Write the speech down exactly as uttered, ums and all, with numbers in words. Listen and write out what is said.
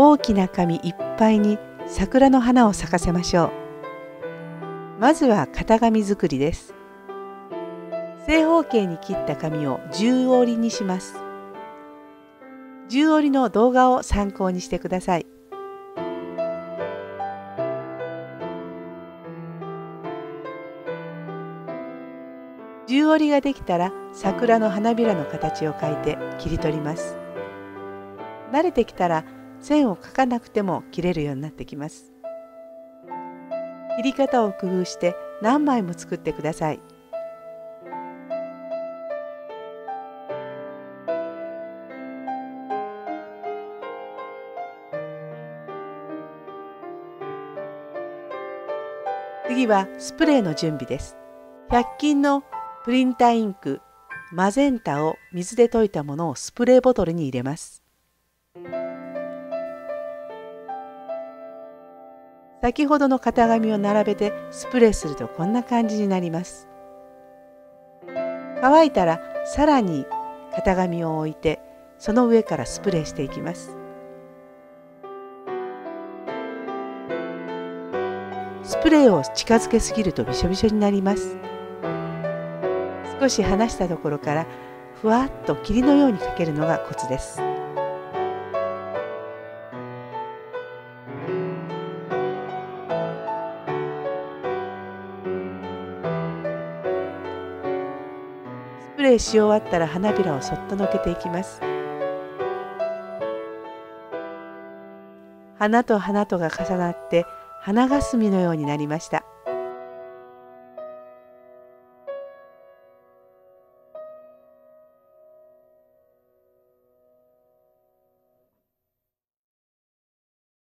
大きな紙いっぱいに桜の花を咲かせましょう。まずは型紙作りです。正方形に切った紙を十折りにします。十折りの動画を参考にしてください。十折りができたら桜の花びらの形を描いて切り取ります。慣れてきたら線を描かなくても切れるようになってきます。切り方を工夫して何枚も作ってください。次はスプレーの準備です。ひゃく均のプリンタインクマゼンタを水で溶いたものをスプレーボトルに入れます。先ほどの型紙を並べてスプレーするとこんな感じになります。乾いたらさらに型紙を置いてその上からスプレーしていきます。スプレーを近づけすぎるとびしょびしょになります。少し離したところからふわっと霧のようにかけるのがコツです。スプレーし終わったら花びらをそっとのけていきます。花と花とが重なって花がすみのようになりました。